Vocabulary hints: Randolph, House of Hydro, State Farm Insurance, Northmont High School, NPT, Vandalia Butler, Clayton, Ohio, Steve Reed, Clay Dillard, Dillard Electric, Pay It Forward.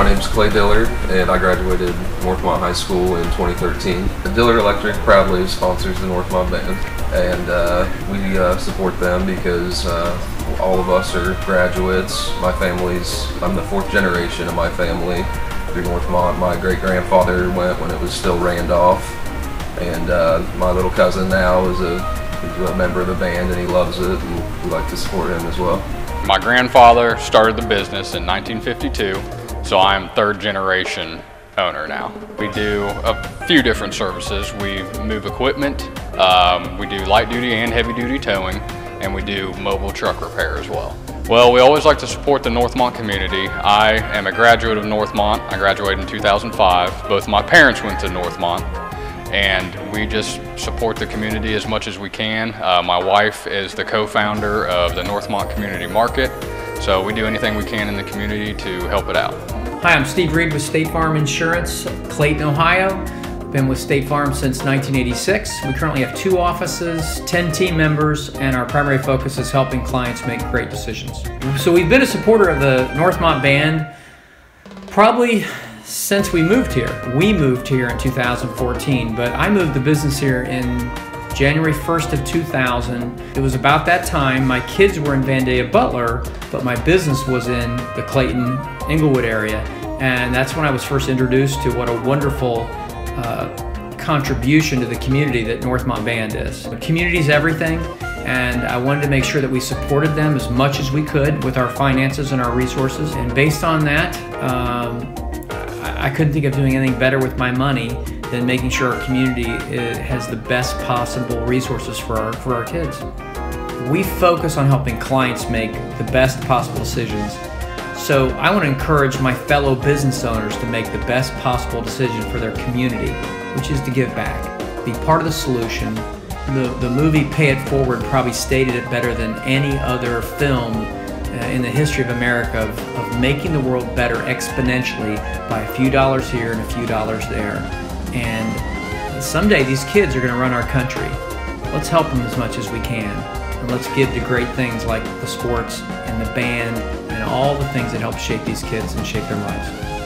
My name is Clay Dillard, and I graduated Northmont High School in 2013. The Dillard Electric proudly sponsors the Northmont band, and we support them because all of us are graduates. I'm the fourth generation of my family through Northmont. My great-grandfather went when it was still Randolph, and my little cousin now is a member of the band, and he loves it, and we like to support him as well. My grandfather started the business in 1952, so I'm third generation owner now. We do a few different services. We move equipment, we do light duty and heavy duty towing, and we do mobile truck repair as well. Well, we always like to support the Northmont community. I am a graduate of Northmont. I graduated in 2005. Both my parents went to Northmont, and we just support the community as much as we can. My wife is the co-founder of the Northmont Community Market, so we do anything we can in the community to help it out. Hi, I'm Steve Reed with State Farm Insurance, Clayton, Ohio. Been with State Farm since 1986. We currently have 2 offices, 10 team members, and our primary focus is helping clients make great decisions. So we've been a supporter of the Northmont band probably since we moved here. We moved here in 2014, but I moved the business here in January 1st of 2000. It was about that time my kids were in Vandalia Butler, but my business was in the Clayton, Englewood area, and that's when I was first introduced to what a wonderful contribution to the community that Northmont band is. The community's everything, and I wanted to make sure that we supported them as much as we could with our finances and our resources, and based on that, I couldn't think of doing anything better with my money than making sure our community has the best possible resources for our kids. We focus on helping clients make the best possible decisions, so I want to encourage my fellow business owners to make the best possible decision for their community, which is to give back, be part of the solution. The movie Pay It Forward probably stated it better than any other film in the history of America of making the world better exponentially by a few dollars here and a few dollars there. And someday these kids are going to run our country. Let's help them as much as we can, and let's give to great things like the sports and the band and all the things that help shape these kids and shape their lives.